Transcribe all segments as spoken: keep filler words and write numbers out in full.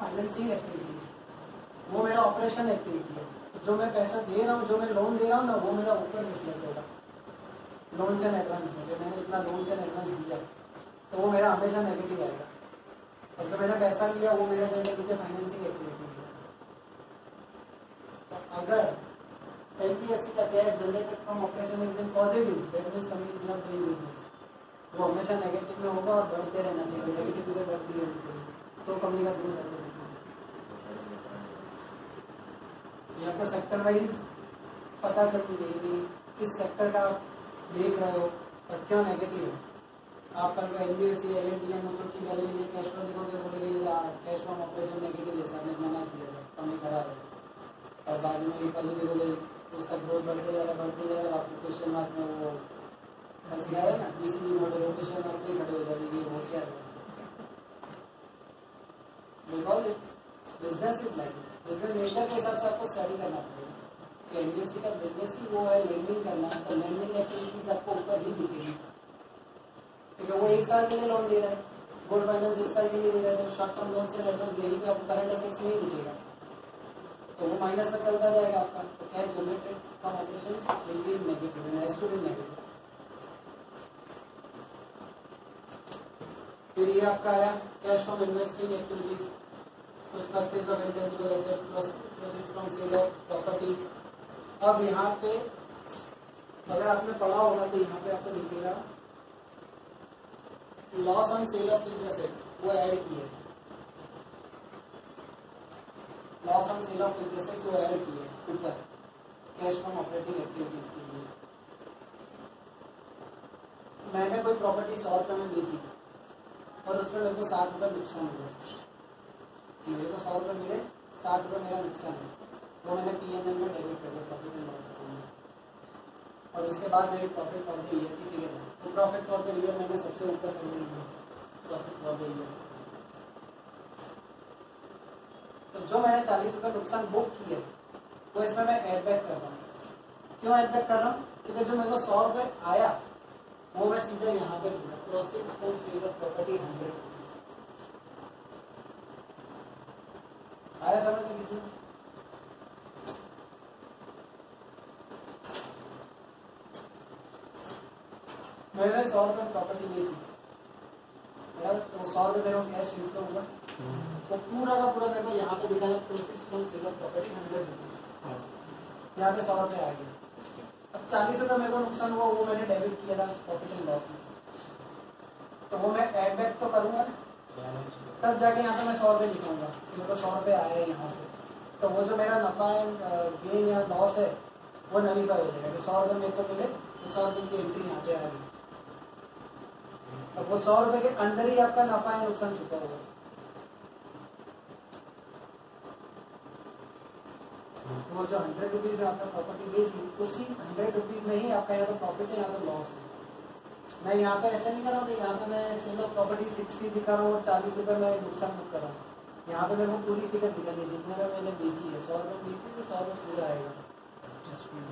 Financing activities, वो मेरा operation activity है। तो जो मैं पैसा दे रहा हूँ, जो मैं लोन दे रहा हूँ ना, वो मेरा ऊपर रिफ्लेक्ट होगा लोन्स एंड एडवांस में। जब मैंने इतना लोन्स एंड एडवांस दिया तो वो मेरा हमेशा नेगेटिव आएगा, और जो मैंने पैसा लिया वो मेरा जैसे मुझे फाइनेंसिंग एक्टिविटीज है। तो अगर L P F C का cash generated from operation is in positive, that means company is not doing business, वो हमेशा नेगेटिव में होगा और बढ़ते रहना चाहिए, नेगेटिव में बढ़ती रहनी चाहिए, तो कंपनी का ग्रोथ रहता है। ये आपको सेक्टर वाइज पता चलती रहेगी किस सेक्टर का आप देख रहे हो और क्यों नेगेटिव है। आप कल का L P F C L N D M की वैल्यू कैश फ्लो देखोगे, बोलेंगे कैश फ्रॉम ऑपरेशन नेगेटिव है, सामने मना किया था कंपनी खराब है, और बाद में ये कल देखोगे उसका ग्रोथ बढ़ते जा रहा बढ़ते जा रहा आपको क्वेश्चन मार्क में वो फंस गया है ना, इसलिए मॉडल क्वेश्चन मार्क नहीं खड़े हो जाएगी, ये हो क्या है। Because business is like business nature के हिसाब से आपको स्टडी करना पड़ेगा कि एनबीएफसी का बिजनेस ही वो है लेंडिंग करना, तो लेंडिंग एक्टिविटीज आपको ऊपर ही दिखेगी। ठीक है, वो एक साल के लिए लोन दे रहा है, गोल्ड फाइनेंस एक साल के लिए दे रहा है, तो शॉर्ट टर्म लोन से एडवांस लेने पर आपको करंट असेट्स नहीं दिखेगा, तो वो माइनस में चलता जाएगा आपका। तो cash generated from operations will be negative, negative negative. फिर ये आपका आया कैश फ्रॉम इन्वेस्टिंग एक्टिविटीज, कुछ purchase of intangible asset plus profit from sale of property. अब यहाँ पे अगर आपने पढ़ा होगा तो यहाँ पे आपको दिखेगा loss on sale of fixed assets, वो ऐड किया है loss on sale of fixed assets, जो ऐड किए ऊपर कैश फ्रॉम ऑपरेटिंग एक्टिविटीज के लिए। मैंने कोई प्रॉपर्टी सौ रुपये में बेची और उसमें मेरे को साठ रुपये नुकसान हुआ, मेरे को सौ रुपये मिले, साठ रुपये मेरा नुकसान है, वो मैंने पी एन एल में डेबिट कर दिया प्रॉफिट एंड लॉस अकाउंट, और उसके बाद मेरी प्रॉफिट फॉर द ईयर की पीरियड है, तो प्रॉफिट फॉर द ईयर मैंने सबसे ऊपर कर दी है प्रॉफिट फॉर द ईयर। तो जो मैंने चालीस रुपये नुकसान बुक किया वो इसमें मैं एडबैक कर रहा हूँ। क्यों एडबैक कर रहा हूँ? क्योंकि जो मेरे को सौ रुपये आया वो मैं सीधा यहाँ पे लूँगा, proceed from sale of property hundred rupees. आया समझ में किसी? मैंने सौ रुपये प्रॉपर्टी बेची, तो सौ रुपये मेरे को कैश इनकम हुआ, तो पूरा का पूरा मेरे को यहाँ पे दिखाया proceeds from sale of property hundred rupees, यहाँ पे सौ रुपये आ गया। अब चालीस रुपये मेरे को नुकसान हुआ, वो मैंने डेबिट किया था प्रॉफिट एंड लॉस में, तो वो मैं एड बैक तो करूँगा ना, तब जाके यहाँ पे मैं सौ रुपये दिखाऊंगा कि मेरे को सौ रुपये आया है यहाँ से, तो वो जो मेरा नफा एंड गेन या लॉस है वो नलीफाई हो जाएगा, कि सौ रुपये मेरे को मिले तो सौ रुपये की एंट्री यहाँ पे आ गई, अब वो सौ रुपये के अंदर ही आपका नफा या नुकसान छुपा होगा। वो जो हंड्रेड रुपीज में आपका प्रॉपर्टी बेची, उसी हंड्रेड रुपीज में ही आपका या तो प्रॉफिट है या तो लॉस है। मैं यहाँ पे ऐसे नहीं कर रहा हूँ कि यहाँ पे मैं सेल ऑफ प्रॉपर्टी सिक्सटी दिखा रहा हूँ और चालीस रुपये मैं नुकसान बुक कर रहा हूँ, यहाँ पे मेरे को पूरी फिगर निकलनी है जितने में मैंने बेची है, सौ रुपये बेची तो सौ रुपये पूरा आएगा,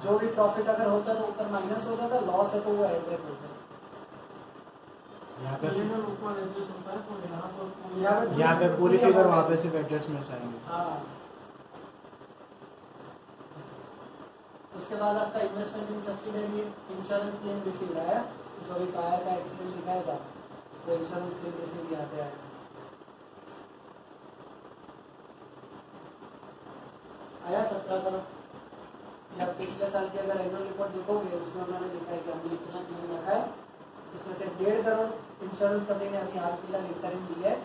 जो भी प्रॉफिट अगर होता तो ऊपर माइनस हो जाता, लॉस है तो वो एड बैक होता है। यहाँ पे यहाँ पे पूरी फिगर वापस एडजस्टमेंट आएंगे। हाँ, उसके बाद आपका investment in subsidiary insurance claim receive आया, जो भी फायर का एक्सीडेंट दिखाया था वो इंश्योरेंस क्लेम रिसीव यहाँ पे आया। आया सत्रह करोड़, या पिछले साल की अगर एनुअल रिपोर्ट देखोगे उसमें उन्होंने लिखा है कि हमने इतना क्लेम रखा है, उसमें से डेढ़ करोड़ इंश्योरेंस कंपनी ने अभी हाल फिलहाल रिटर्न दिया है,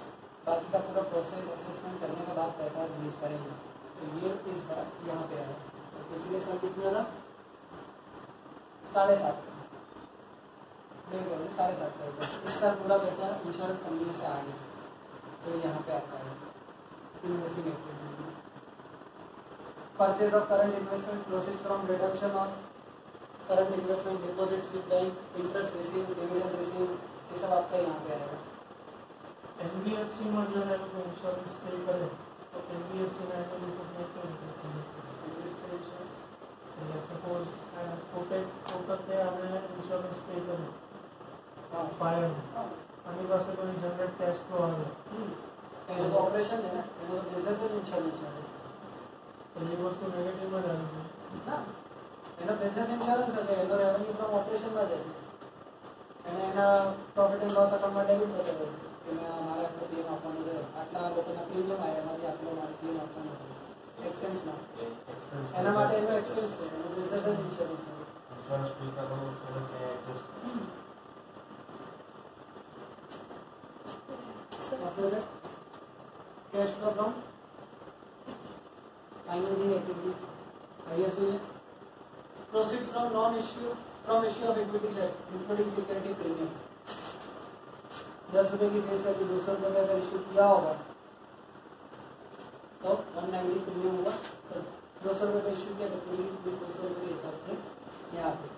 बाकी का पूरा प्रोसेस असेसमेंट करने के बाद पैसा रिलीज करेंगे। तो ये इस बार यहाँ पे आया। पिछले साल कितना था? साढ़े सात डेढ़ करोड़ साढ़े सात करोड़। इस साल पूरा पैसा इंश्योरेंस कंपनी से आ गया, तो यहाँ पे आपका investing activities purchase of current investment proceeds from reduction of current investment deposits with bank interest receive dividend receive, ये सब आपका यहाँ पे आएगा। एनबीएफसी में जो है वो इंश्योरेंस पे करें तो एनबीएफसी में तो सपोज इंश्योरेंस पे करें फायर, हमारे पास जनरेट कैश फ्लो आ गया, ऑपरेशन है ना, Expense cash flow from financing activities, I S U, proceeds from non-issue from issue of equity shares, including security premium. दस रुपए की फेस वैल्यू दो सौ रुपए का अगर इश्यू किया होगा तो वन नाइन्टी प्रीमियम होगा, दो सौ रुपए का इश्यू किया तो पूरी दो सौ रुपए के हिसाब से यहाँ पे